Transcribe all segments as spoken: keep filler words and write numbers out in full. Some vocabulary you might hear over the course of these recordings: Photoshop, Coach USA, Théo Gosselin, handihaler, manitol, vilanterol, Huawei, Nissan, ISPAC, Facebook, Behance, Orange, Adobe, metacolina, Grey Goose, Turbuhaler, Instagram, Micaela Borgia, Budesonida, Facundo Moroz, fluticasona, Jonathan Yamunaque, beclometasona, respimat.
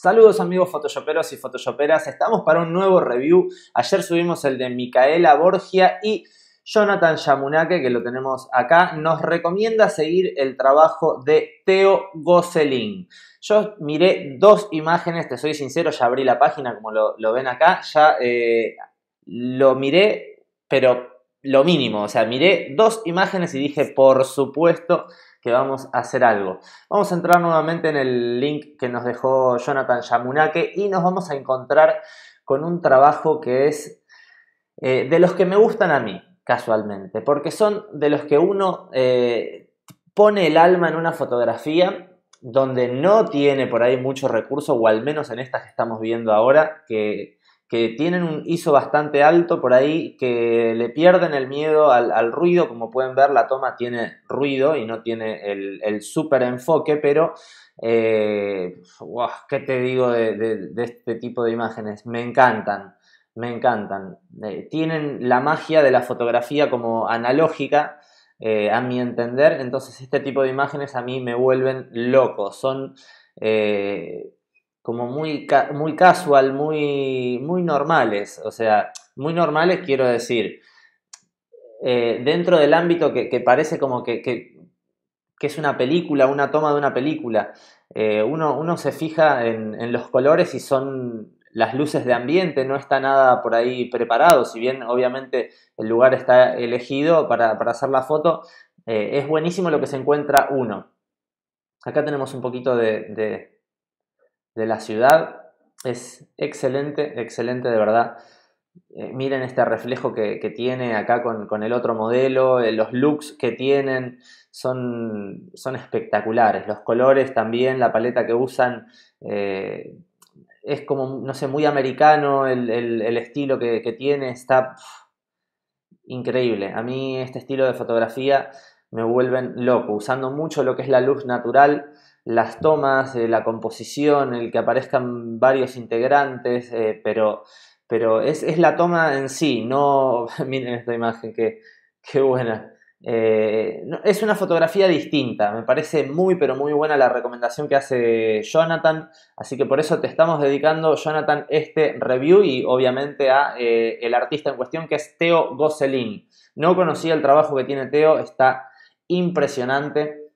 Saludos amigos photoshoperos y photoshoperas, estamos para un nuevo review. Ayer subimos el de Micaela Borgia y Jonathan Yamunaque, que lo tenemos acá, nos recomienda seguir el trabajo de Théo Gosselin. Yo miré dos imágenes, te soy sincero, ya abrí la página como lo, lo ven acá, ya eh, lo miré, pero lo mínimo, o sea, miré dos imágenes y dije, por supuesto que vamos a hacer algo. Vamos a entrar nuevamente en el link que nos dejó Jonathan Yamunaque y nos vamos a encontrar con un trabajo que es eh, de los que me gustan a mí, casualmente, porque son de los que uno eh, pone el alma en una fotografía donde no tiene por ahí mucho recurso, o al menos en estas que estamos viendo ahora, que... que tienen un I S O bastante alto por ahí, que le pierden el miedo al, al ruido. Como pueden ver, la toma tiene ruido y no tiene el, el super enfoque, pero eh, wow, ¿qué te digo de, de, de este tipo de imágenes? Me encantan, me encantan. Eh, tienen la magia de la fotografía como analógica, eh, a mi entender. Entonces este tipo de imágenes a mí me vuelven loco, son... Eh, como muy, muy casual, muy, muy normales, o sea, muy normales quiero decir, eh, dentro del ámbito que, que parece como que, que, que es una película, una toma de una película. Eh, uno, uno se fija en, en los colores y son las luces de ambiente, no está nada por ahí preparado, si bien obviamente el lugar está elegido para, para hacer la foto, eh, es buenísimo lo que se encuentra uno. Acá tenemos un poquito de... de de la ciudad, es excelente, excelente de verdad. Eh, miren este reflejo que, que tiene acá con, con el otro modelo, eh, los looks que tienen son, son espectaculares, los colores también, la paleta que usan, eh, es como, no sé, muy americano el, el, el estilo que, que tiene, está pff, increíble. A mí este estilo de fotografía me vuelven loco, usando mucho lo que es la luz natural, las tomas, eh, la composición, el que aparezcan varios integrantes, eh, pero, pero es, es la toma en sí, no... Miren esta imagen, qué, qué buena. Eh, no, es una fotografía distinta, me parece muy pero muy buena la recomendación que hace Jonathan, así que por eso te estamos dedicando, Jonathan, este review y obviamente a eh, el artista en cuestión, que es Théo Gosselin. No conocía el trabajo que tiene Théo, está impresionante.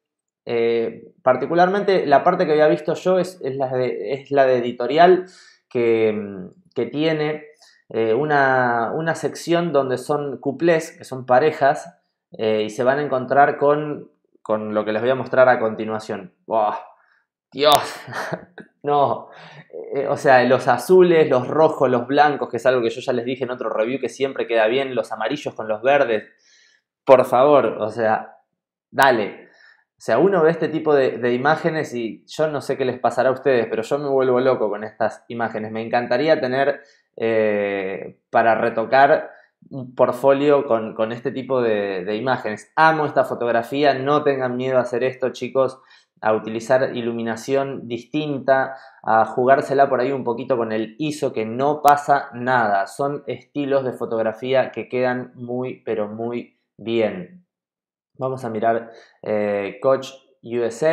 Eh, particularmente la parte que había visto yo es, es, la, de, es la de editorial, que, que tiene eh, una, una sección donde son cuplés, que son parejas, eh, y se van a encontrar con, con lo que les voy a mostrar a continuación. ¡Oh, Dios! No, eh, o sea, los azules, los rojos, los blancos, que es algo que yo ya les dije en otro review que siempre queda bien, los amarillos con los verdes, por favor, o sea, dale. O sea, uno ve este tipo de, de imágenes y yo no sé qué les pasará a ustedes, pero yo me vuelvo loco con estas imágenes. Me encantaría tener eh, para retocar un portfolio con, con este tipo de, de imágenes. Amo esta fotografía, no tengan miedo a hacer esto, chicos, a utilizar iluminación distinta, a jugársela por ahí un poquito con el I S O, que no pasa nada. Son estilos de fotografía que quedan muy, pero muy bien. Vamos a mirar eh, Coach U S A.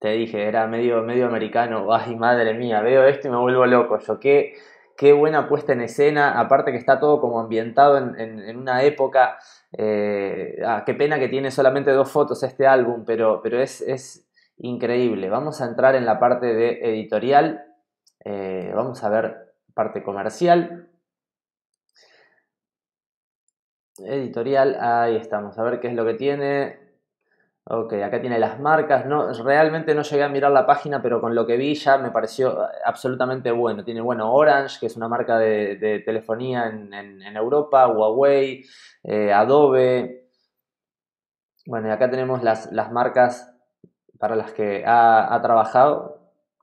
Te dije, era medio, medio americano. Ay, madre mía, veo esto y me vuelvo loco. Yo, qué, qué buena puesta en escena. Aparte que está todo como ambientado en, en, en una época. Eh, ah, qué pena que tiene solamente dos fotos este álbum, pero, pero es, es increíble. Vamos a entrar en la parte de editorial. Eh, vamos a ver parte comercial. Editorial, ahí estamos, a ver qué es lo que tiene. Ok, acá tiene las marcas. No, realmente no llegué a mirar la página, pero con lo que vi ya me pareció absolutamente bueno. Tiene, bueno, Orange, que es una marca de, de telefonía en, en, en Europa, Huawei, eh, Adobe. Bueno, y acá tenemos las, las marcas para las que ha, ha trabajado.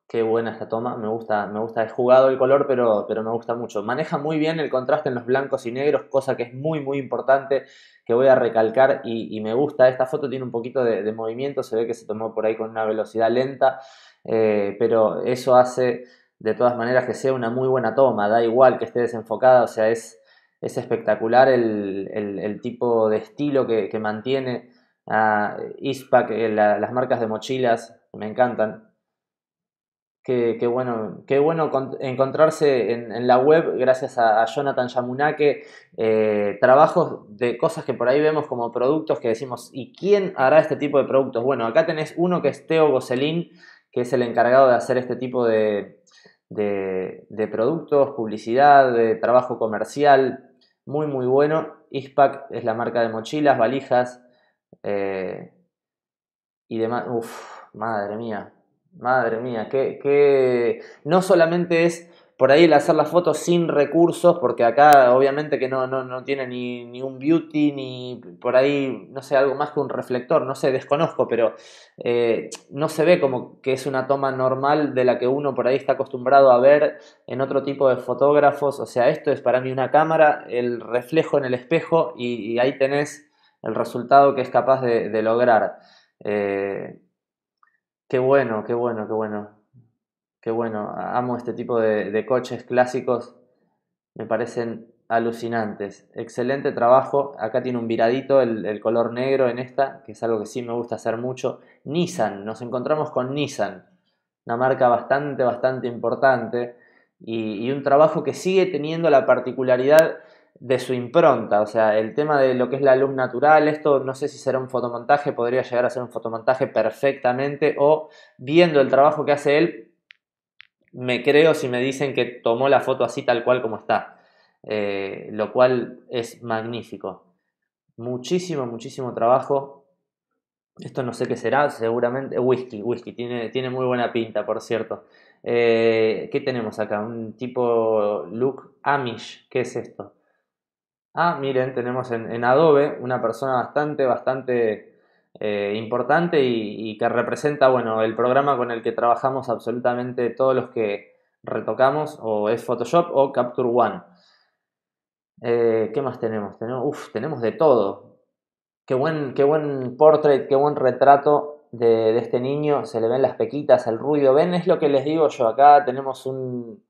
Qué buena esta toma, me gusta, me gusta, he jugado el color, pero, pero me gusta mucho. Maneja muy bien el contraste en los blancos y negros, cosa que es muy, muy importante, que voy a recalcar y, y me gusta. Esta foto tiene un poquito de, de movimiento, se ve que se tomó por ahí con una velocidad lenta, eh, pero eso hace de todas maneras que sea una muy buena toma, da igual que esté desenfocada, o sea, es, es espectacular el, el, el tipo de estilo que, que mantiene uh, I S P A C, la, las marcas de mochilas, me encantan. Qué, qué bueno, qué bueno encontrarse en, en la web, gracias a, a Jonathan Yamunaque, eh, trabajos de cosas que por ahí vemos como productos que decimos, ¿y quién hará este tipo de productos? Bueno, acá tenés uno que es Théo Gosselin, que es el encargado de hacer este tipo de, de, de productos, publicidad, de trabajo comercial, muy muy bueno. I S P A C es la marca de mochilas, valijas eh, y demás. Uf, madre mía. Madre mía, que, que no solamente es por ahí el hacer las fotos sin recursos, porque acá obviamente que no, no, no tiene ni, ni un beauty, ni por ahí, no sé, algo más que un reflector, no sé, desconozco, pero eh, no se ve como que es una toma normal de la que uno por ahí está acostumbrado a ver en otro tipo de fotógrafos. O sea, esto es para mí una cámara, el reflejo en el espejo, y, y ahí tenés el resultado que es capaz de, de lograr. Eh, Qué bueno, qué bueno, qué bueno, qué bueno. Amo este tipo de, de coches clásicos, me parecen alucinantes. Excelente trabajo. Acá tiene un viradito, el, el color negro en esta, que es algo que sí me gusta hacer mucho. Nissan, nos encontramos con Nissan, una marca bastante, bastante importante y, y un trabajo que sigue teniendo la particularidad de su impronta. O sea, el tema de lo que es la luz natural, esto no sé si será un fotomontaje, podría llegar a ser un fotomontaje perfectamente, o viendo el trabajo que hace él, me creo si me dicen que tomó la foto así tal cual como está, eh, lo cual es magnífico. Muchísimo, muchísimo trabajo. Esto no sé qué será, seguramente whisky, whisky, tiene, tiene muy buena pinta, por cierto. Eh, ¿qué tenemos acá? Un tipo look Amish, ¿qué es esto? Ah, miren, tenemos en, en Adobe una persona bastante, bastante eh, importante y, y que representa, bueno, el programa con el que trabajamos absolutamente todos los que retocamos, o es Photoshop o Capture One. Eh, ¿qué más tenemos? Tenemos, uf, tenemos de todo. Qué buen, qué buen portrait, qué buen retrato de, de este niño. Se le ven las pequitas, el ruido. ¿Ven? Es lo que les digo yo. Acá tenemos un,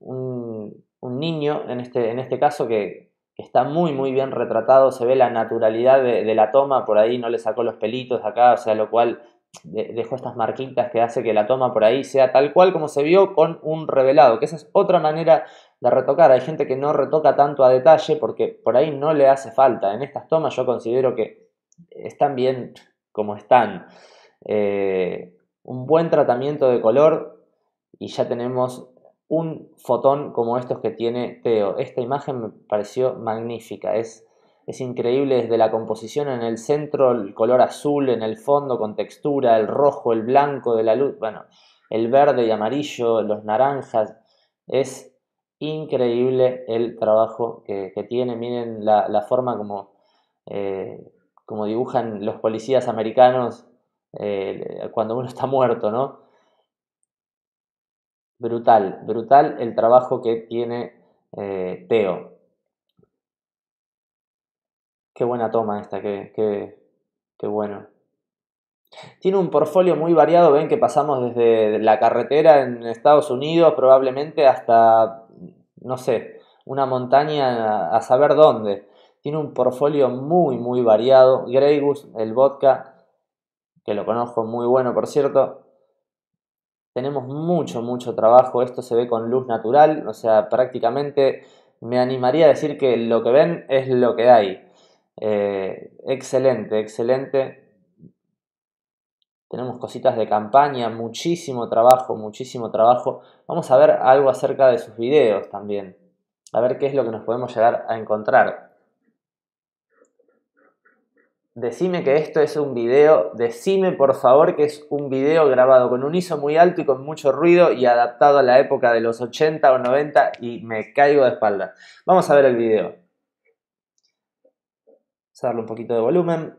un, un niño, en este, en este caso, que... está muy muy bien retratado, se ve la naturalidad de, de la toma, por ahí no le sacó los pelitos acá, o sea, lo cual de, dejó estas marquitas que hace que la toma por ahí sea tal cual como se vio, con un revelado, que esa es otra manera de retocar. Hay gente que no retoca tanto a detalle porque por ahí no le hace falta. En estas tomas yo considero que están bien como están. Eh, un buen tratamiento de color y ya tenemos un fotón como estos que tiene Théo. Esta imagen me pareció magnífica. Es, es increíble desde la composición en el centro, el color azul en el fondo con textura, el rojo, el blanco de la luz, bueno, el verde y amarillo, los naranjas. Es increíble el trabajo que, que tiene. Miren la, la forma como, eh, como dibujan los policías americanos eh, cuando uno está muerto, ¿no? Brutal, brutal el trabajo que tiene eh, Théo. Qué buena toma esta, qué, qué, qué bueno. Tiene un portfolio muy variado, ven que pasamos desde la carretera en Estados Unidos probablemente hasta, no sé, una montaña a saber dónde. Tiene un portfolio muy, muy variado. Grey Goose, el vodka, que lo conozco, muy bueno por cierto. Tenemos mucho, mucho trabajo. Esto se ve con luz natural. O sea, prácticamente me animaría a decir que lo que ven es lo que hay. Eh, excelente, excelente. Tenemos cositas de campaña. Muchísimo trabajo, muchísimo trabajo. Vamos a ver algo acerca de sus videos también. A ver qué es lo que nos podemos llegar a encontrar. Decime que esto es un video, decime por favor que es un video grabado con un I S O muy alto y con mucho ruido y adaptado a la época de los ochenta o noventa y me caigo de espalda. Vamos a ver el video. Vamos a darle un poquito de volumen.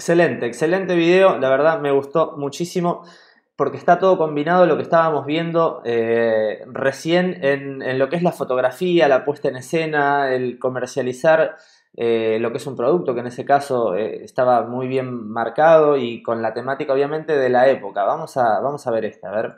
Excelente, excelente video, la verdad me gustó muchísimo porque está todo combinado lo que estábamos viendo eh, recién en, en lo que es la fotografía, la puesta en escena, el comercializar eh, lo que es un producto que en ese caso eh, estaba muy bien marcado y con la temática obviamente de la época. Vamos a, vamos a ver esta, a ver.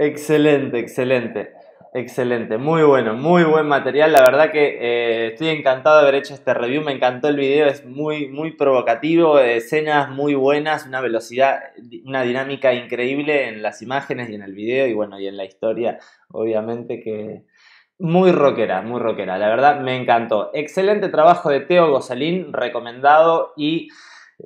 Excelente, excelente, excelente, muy bueno, muy buen material, la verdad que eh, estoy encantado de haber hecho este review, me encantó el video, es muy, muy provocativo, escenas muy buenas, una velocidad, una dinámica increíble en las imágenes y en el video y bueno, y en la historia, obviamente que muy rockera, muy rockera, la verdad me encantó. Excelente trabajo de Théo Gosselin, recomendado y...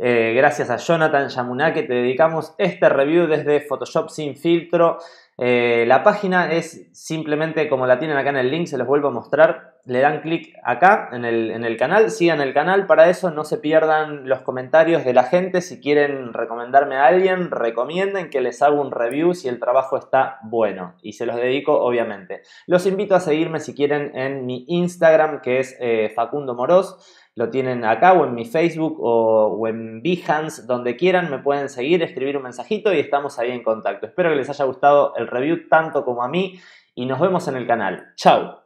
Eh, gracias a Jonathan Yamunaque te dedicamos este review desde Photoshop sin filtro. Eh, la página es simplemente como la tienen acá en el link, se los vuelvo a mostrar. Le dan clic acá en el, en el canal, sigan el canal. Para eso no se pierdan los comentarios de la gente. Si quieren recomendarme a alguien, recomienden que les haga un review si el trabajo está bueno. Y se los dedico, obviamente. Los invito a seguirme si quieren en mi Instagram, que es eh, Facundo Moroz. Lo tienen acá o en mi Facebook o, o en Behance, donde quieran me pueden seguir, escribir un mensajito y estamos ahí en contacto. Espero que les haya gustado el review tanto como a mí y nos vemos en el canal. ¡Chao!